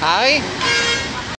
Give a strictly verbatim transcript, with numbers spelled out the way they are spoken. Hi.